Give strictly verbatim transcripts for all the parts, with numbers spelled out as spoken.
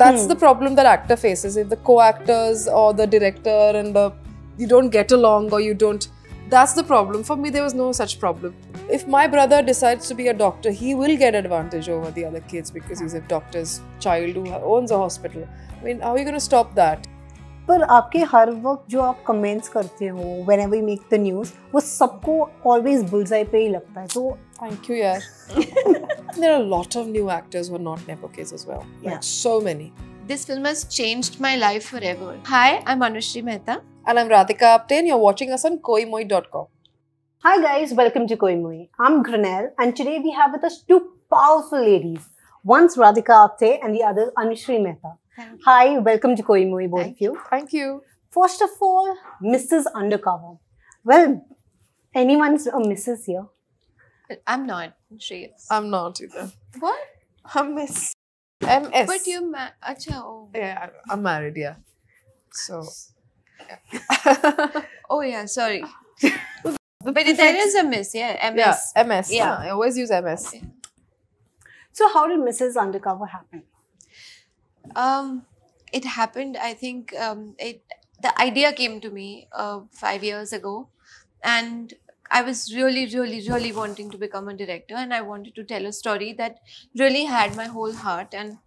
That's hmm. the problem that actor faces. If the co-actors or the director and the, you don't get along or you don't, that's the problem. For me, there was no such problem. If my brother decides to be a doctor, he will get advantage over the other kids because he's a doctor's child who owns a hospital. I mean, how are you going to stop that? पर आपके हर वक्त जो आप comments करते हो, whenever you make the news, वो सबको always bullseye पे ही लगता है. तो thank you यार. There are a lot of new actors who are not nepo kids as well. Yeah. Like so many. This film has changed my life forever. Hi, I'm Anushree Mehta. And I'm Radhika Apte and you're watching us on koimoi dot com. Hi guys, welcome to Koimoi. I'm Granel and today we have with us two powerful ladies. One's Radhika Apte and the other Anushree Mehta. Hi, welcome to Koimoi, both of you. Thank you. First of all, Missus Undercover. Well, anyone's a Missus here? I'm not. She is. I'm not either. What? I'm Miss. M S. But you're married. Oh. Yeah, I'm married, yeah. So. Yeah. Oh, yeah, sorry. But there is a Miss, yeah. M S. Yeah, M S. Yeah, I always use M S. Yeah. So, how did Missus Undercover happen? Um, it happened, I think, um, it, the idea came to me uh, five years ago and I was really, really, really wanting to become a director and I wanted to tell a story that really had my whole heart and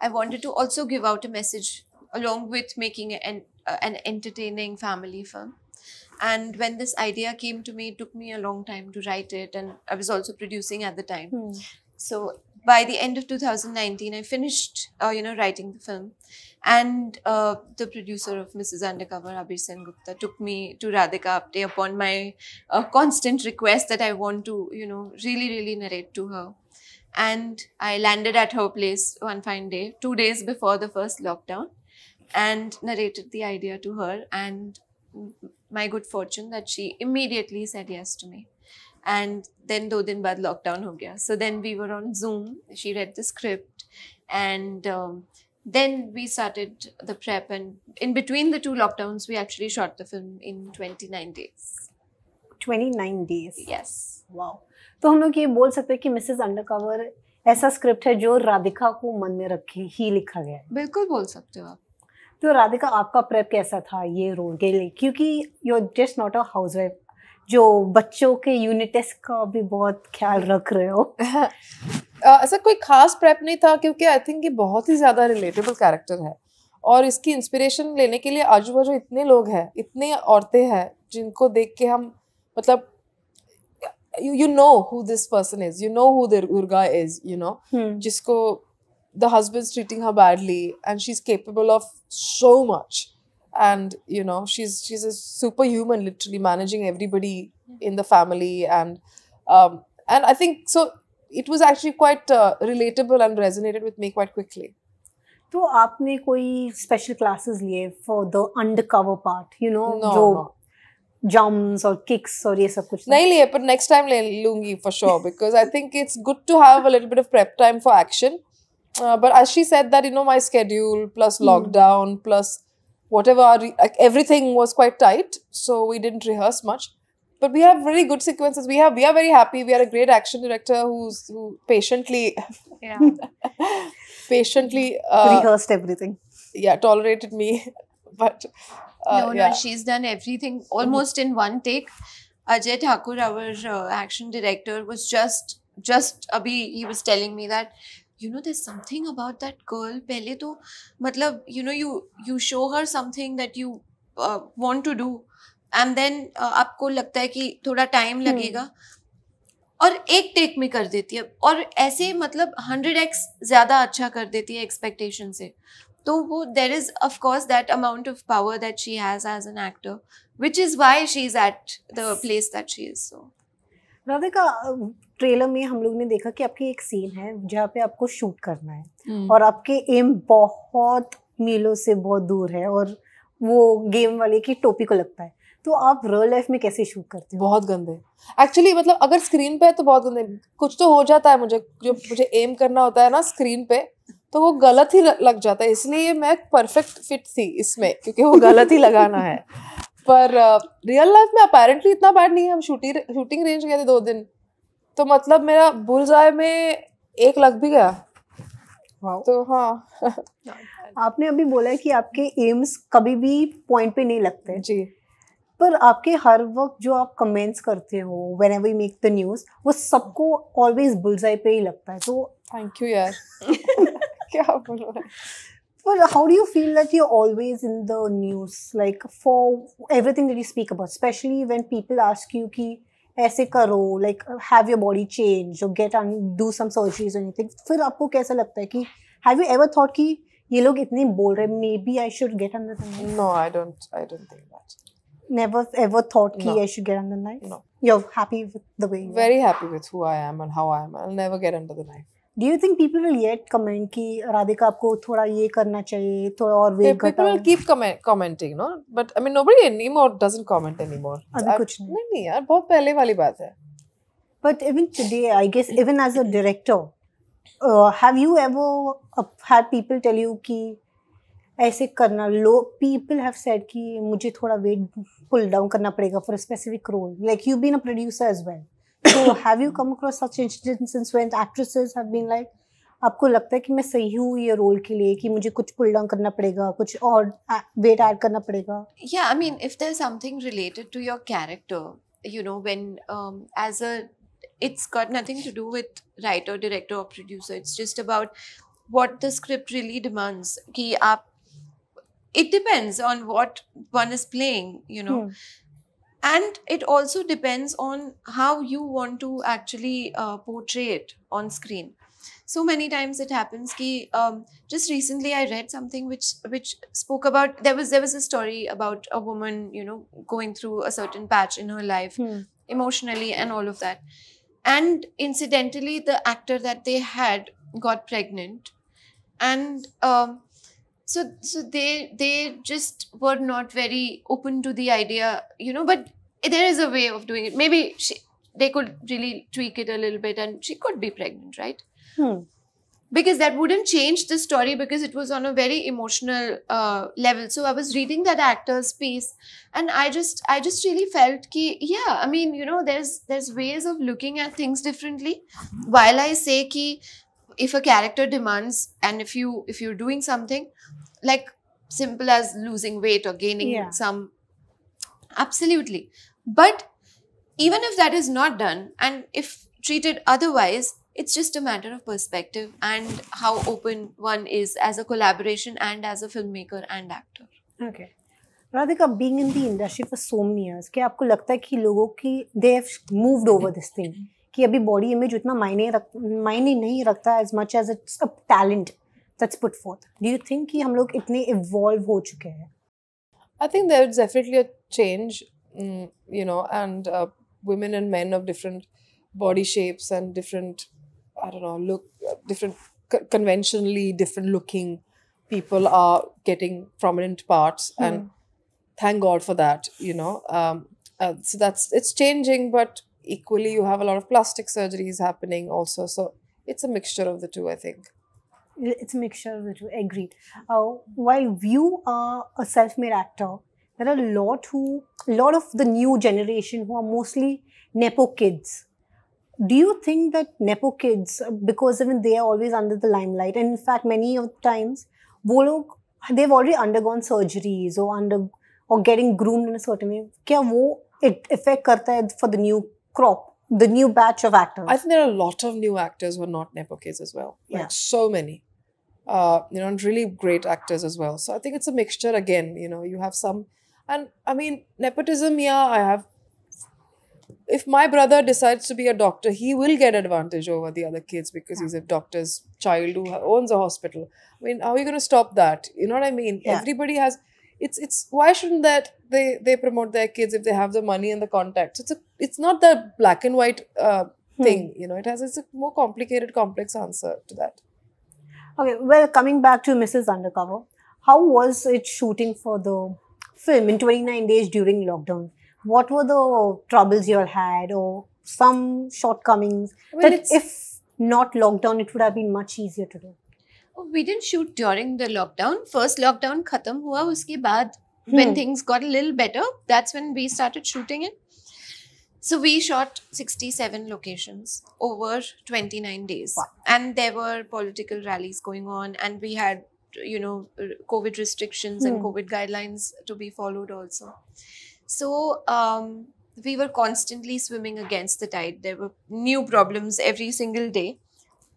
I wanted to also give out a message along with making an, uh, an entertaining family film. And when this idea came to me, it took me a long time to write it and I was also producing at the time. Hmm. So by the end of two thousand nineteen, I finished, uh, you know, writing the film, and uh, the producer of Missus Undercover, Abhishek Sengupta, took me to Radhika Apte upon my uh, constant request that I want to, you know, really, really narrate to her. And I landed at her place one fine day, two days before the first lockdown, and narrated the idea to her. And my good fortune that she immediately said yes to me. And then two din baad lockdown ho gaya. So then we were on Zoom. She read the script, and um, then we started the prep. And in between the two lockdowns, we actually shot the film in twenty-nine days. twenty-nine days. Yes. Wow. So we can say that Missus Undercover is a script that Radhika ko man mein rakhe hi likha gaya. बिल्कुल बोल सकते हो आप. तो राधिका आपका prep कैसा था ये role के लिए? क्योंकि you're just not a housewife. जो बच्चों के यूनिट टेस्ट का भी बहुत ख्याल रख रहे हो. ऐसा कोई खास प्रेप नहीं था क्योंकि आई थिंक ये बहुत ही ज़्यादा रिलेटेबल कैरेक्टर है और इसकी इंस्पिरेशन लेने के लिए आजू बाजू इतने लोग हैं, इतने औरतें हैं जिनको देख के हम मतलब you know who this person is, you know who their Durga is, you know जिसको the husband's treating her badly and she is capable of so much. And, you know, she's she's a superhuman, literally managing everybody in the family. And um, and I think, so, it was actually quite uh, relatable and resonated with me quite quickly. So, aapne koi special classes liye for the undercover part, you know? No, jo no. Jumps or kicks or ye sab kuch? Nahi liye, but next time le lungi for sure. Because I think it's good to have a little bit of prep time for action. Uh, but as she said that, you know, my schedule plus lockdown mm. plus... whatever, our like, everything was quite tight, so we didn't rehearse much. But we have very good sequences. We have, we are very happy. We are a great action director who's who patiently, yeah, patiently uh, rehearsed everything. Yeah, tolerated me, but uh, no, no, yeah. She's done everything almost in one take. Ajay Thakur, our uh, action director, was just just abhi he was telling me that. You know, there's something about that girl. Pehle to, matlab, you know, you you show her something that you uh, want to do, and then आपको लगता है कि थोड़ा time लगेगा, और एक take में कर देती है, और ऐसे मतलब one hundred x ज़्यादा अच्छा कर देती है expectation से. तो वो there is of course that amount of power that she has as an actor, which is why she's at the place that she is. So. Radhika, trailer में हम लोग ने देखा कि आपकी एक सीन है जहाँ पे आपको शूट करना है hmm. और आपके एम बहुत मीलों से बहुत दूर है और वो गेम वाले की टोपी को लगता है. तो आप रियल लाइफ में कैसे शूट करते हो? बहुत गंदे एक्चुअली, मतलब अगर स्क्रीन पे है तो बहुत गंदे. कुछ तो हो जाता है मुझे, जो मुझे एम करना होता है ना स्क्रीन पे, तो वो गलत ही लग जाता है. इसलिए मैं परफेक्ट फिट थी इसमें क्योंकि वो गलत ही लगाना है. पर रियल uh, लाइफ में अपेरेंटली इतना बैड नहीं है. हम शूटिंग शूटिंग रेंज गए थे दो दिन, तो मतलब मेरा बुलजाय में एक लग भी गया. wow. तो हाँ आपने अभी बोला कि आपके एम्स कभी भी पॉइंट पे नहीं लगते जी, पर आपके हर वक्त जो आप कमेंट्स करते हो whenever you make the news वो सबको ऑलवेज बुल्सआई पे ही लगता है, तो थैंक यू यार क्या बोलो Well, how do you feel that you're always in the news, like for everything that you speak about, especially when people ask you ki aise karo, like have your body change or get on do some surgeries or anything, fir aapko kaisa lagta hai ki have you ever thought ki ye log itne bol rahe, maybe I should get on the knife? No, I don't I don't think that. Never ever thought ki no. I should get on the knife? No. You're happy with the way you are? Very happy with who I am and how I am. I'll never get under the knife. Do you think people will yet comment कि राधिका आपको थोड़ा ये करना चाहिए, थोड़ा और wait घटाओ? People will keep comment, commenting, no? But I mean nobody anymore doesn't comment anymore. अभी कुछ नहीं नहीं यार, बहुत पहले वाली बात है. But even today, I guess even as a director, uh, have you ever uh, had people tell you कि ऐसे करना लो? People have said कि मुझे थोड़ा वेट पुल डाउन करना पड़ेगा for a specific role. Like you've been a producer as well. So have you come across such instances when actresses have been like, आपको लगता है कि मैं सही हूँ ये रोल के लिए कि मुझे कुछ पुल डाउन करना पड़ेगा, कुछ और वेट ऐड करना पड़ेगा? Yeah, I mean if there's something related to your character, you know, when um, as a, it's got nothing to do with writer, director or producer. It's just about what the script really demands. कि आप, it depends on what one is playing, you know. Hmm. And it also depends on how you want to actually uh, portray it on screen. So many times it happens ki, um, just recently I read something which which spoke about, there was there was a story about a woman, you know, going through a certain patch in her life, hmm. emotionally and all of that. And incidentally, the actor that they had got pregnant, and um, so so they they just were not very open to the idea, you know, but there is a way of doing it. Maybe she, they could really tweak it a little bit and she could be pregnant, right? Hmm. Because that wouldn't change the story because it was on a very emotional uh, level. So I was reading that actor's piece and I just I just really felt ki, yeah, I mean, you know, there's there's ways of looking at things differently. While I say ki if a character demands and if you if you're doing something like simple as losing weight or gaining yeah. some, absolutely. But even if that is not done and if treated otherwise, it's just a matter of perspective and how open one is as a collaboration and as a filmmaker and actor. Okay. Radhika, being in the industry for so many years, क्या आपको लगता है कि लोगों की they have moved over this thing? कि अभी body image उतना मायने रख मायने नहीं रखता as much as it's a talent that's put forth. Do you think कि हम लोग इतने इवॉल्व हो चुके हैं? I think there is definitely a change, you know, and women and men of different body shapes and different, I don't know, look, different conventionally different looking people are getting prominent parts and thank god for that, you know. So that's it's changing, but equally you have a lot of plastic surgeries happening also, so it's a mixture of the two. I think it's a mixture of the two. Agreed. Uh, while you are a self-made actor, there are a lot who a lot of the new generation who are mostly nepo kids. Do you think that nepo kids, because even they are always under the limelight, and in fact many of times wo log they've already undergone surgeries or under or getting groomed in a certain way, kya wo it affect karta hai for the new crop, the new batch of actors? I think there are a lot of new actors who are not nepo kids as well. Like yeah. so many, uh, you know, and really great actors as well. So I think it's a mixture again. You know, you have some, and I mean nepotism. Yeah, I have. If my brother decides to be a doctor, he will get advantage over the other kids because yeah. he's a doctor's child who owns a hospital. I mean, how are you going to stop that? You know what I mean? Yeah. Everybody has. It's it's why shouldn't that they they promote their kids if they have the money and the contacts? It's a it's not that black and white uh, thing, hmm. you know. It has it's a more complicated, complex answer to that. Okay, well, coming back to Missus Undercover, how was it shooting for the film in twenty-nine days during lockdown? What were the troubles you all had, or some shortcomings? I mean, that if not lockdown, it would have been much easier to do. We didn't shoot during the lockdown. First lockdown khatam hua, uske baad, hmm. when things got a little better, that's when we started shooting it. So we shot sixty-seven locations over twenty-nine days. Wow. And there were political rallies going on, and we had, you know, COVID restrictions mm. and COVID guidelines to be followed also. So um, we were constantly swimming against the tide. There were new problems every single day,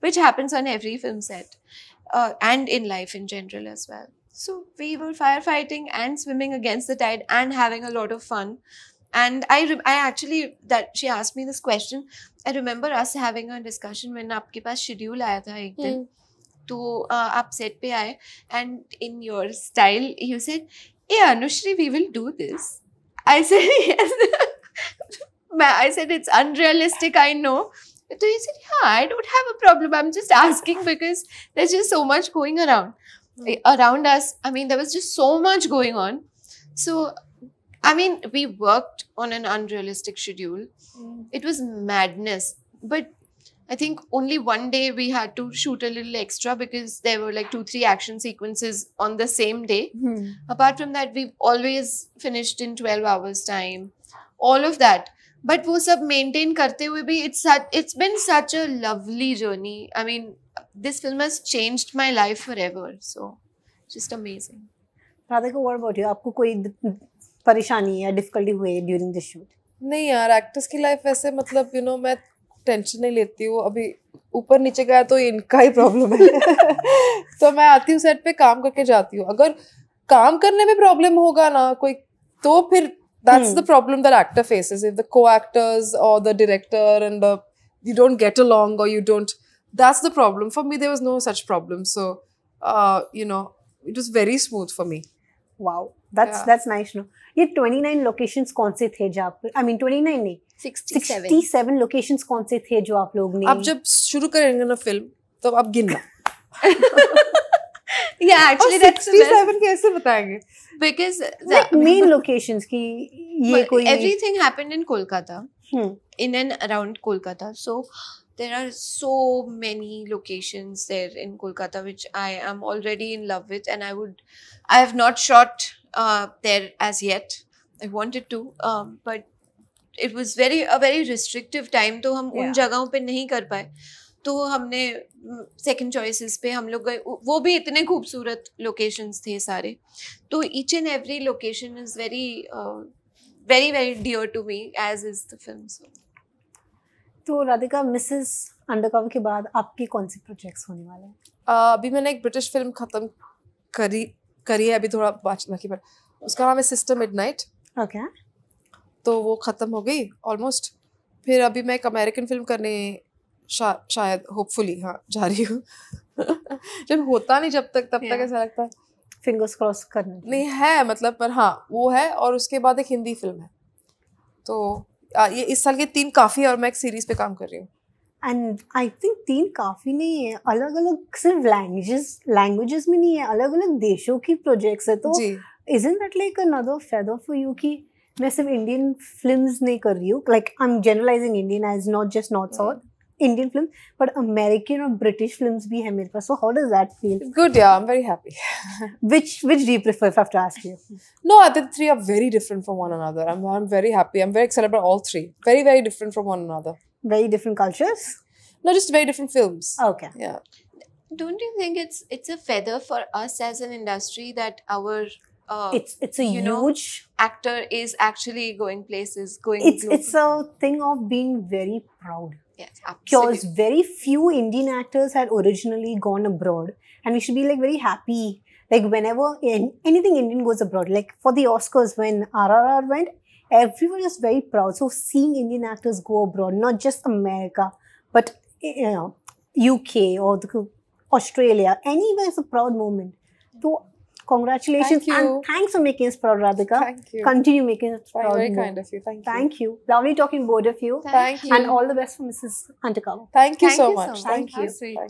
which happens on every film set uh, and in life in general as well. So we were firefighting and swimming against the tide and having a lot of fun. And I, I actually, that she asked me this question. I remember us having a discussion when आपके पास schedule आया था एक दिन. So आप set पे आए, and in your style, you said, "Yeah, Anushree, we will do this." I said, "Yes." I said, "It's unrealistic, I know." So you said, "Yeah, I don't have a problem. I'm just asking because there's just so much going around." Around us, I mean, there was just so much going on. So, I mean, we worked on an unrealistic schedule. Mm. It was madness. But I think only one day we had to shoot a little extra because there were like two, three action sequences on the same day. Mm. Apart from that, we've always finished in twelve hours time. All of that. But wo sab maintain karte hue bhi, it's, it's been such a lovely journey. I mean, this film has changed my life forever. So, just amazing. Radhika, what about you? Aapko koi परेशानी या difficulty हुए during the shoot? नहीं यार, actors की life ऐसे मतलब you know मैं tension नहीं लेती हूँ. अभी ऊपर नीचे गया तो इनका ही problem है. तो मैं आती हूँ set पे काम करके जाती हूँ. अगर काम करने में problem होगा ना कोई तो फिर that's the problem that actor faces. If the co-actors or the director and the you don't get along or you don't, that's the problem. For me, there was no such problem. So, uh, you know, it was very smooth for me. Wow, that's yeah. that's nice. No, ये twenty-nine locations कौन से थे जो आप, I mean twenty-nine नहीं, sixty-seven. sixty-seven locations कौन से थे जो आप लोग ने? आप जब शुरू करेंगे ना फिल्म, तो आप गिनना. Yeah, actually oh, that's sixty-seven कैसे बताएंगे? Because like main locations की ये कोई everything नहीं. Happened in Kolkata, hmm. in and around Kolkata. So. There are so many locations there in Kolkata, which I am already in love with, and I would, I have not shot uh, there as yet. I wanted to, um, but it was very a very restrictive time. तो हम उन जगहों पे नहीं कर पाए. तो हमने second choices पे हम लोग गए. वो भी इतने खूबसूरत locations थे सारे. तो each and every location is very, uh, very, very dear to me, as is the film. So. तो राधिका मिसेस अंडरकवर के बाद आपके कौन से प्रोजेक्ट्स होने वाले हैं? अभी मैंने एक ब्रिटिश फिल्म खत्म करी करी है अभी थोड़ा बाकी बाकी पर उसका नाम है सिस्टर मिडनाइट. ओके. तो वो खत्म हो गई ऑलमोस्ट. फिर अभी मैं एक अमेरिकन फिल्म करने शायद होपफुली हाँ जा रही हूँ. जब होता नहीं जब तक तब तक ऐसा लगता है फिंगर्स क्रॉस करने नहीं है मतलब पर हाँ वो है. और उसके बाद एक हिंदी फिल्म है. तो ये इस साल के तीन काफी और मैं एक सीरीज पे काम कर रही हूँ. And I think तीन काफी नहीं है. अलग-अलग सिर्फ languages languages में नहीं है. अलग-अलग देशों की projects है. तो isn't that like another feather for you कि मैं सिर्फ Indian films नहीं कर रही हूँ. Like I'm generalizing Indian as not just North South Indian films, but American or British films भी है मेरे पास. So how does that feel? Good, yeah, I'm very happy. Which which do you prefer, if I have to ask you? No, I think three are very different from one another. I'm I'm very happy. I'm very excited about all three. Very very different from one another. Very different cultures? No, just very different films. Okay. Yeah. Don't you think it's it's a feather for us as an industry that our Uh, it's it's a you huge know, actor is actually going places, going. It's global. It's a thing of being very proud. Yes, absolutely. Because very few Indian actors had originally gone abroad, and we should be like very happy. Like whenever in, anything Indian goes abroad, like for the Oscars when R R R went, everyone is very proud. So seeing Indian actors go abroad, not just America, but you know, U K or the, Australia, anywhere is a proud moment. So. Congratulations Thank and thanks for making us proud, Radhika. Thank you. Continue making us proud. Very kind of you. Thank you. Thank you. Lovely talking both of you. Thank you. And all the best for Missus Undercover. Thank you so much. Thank you.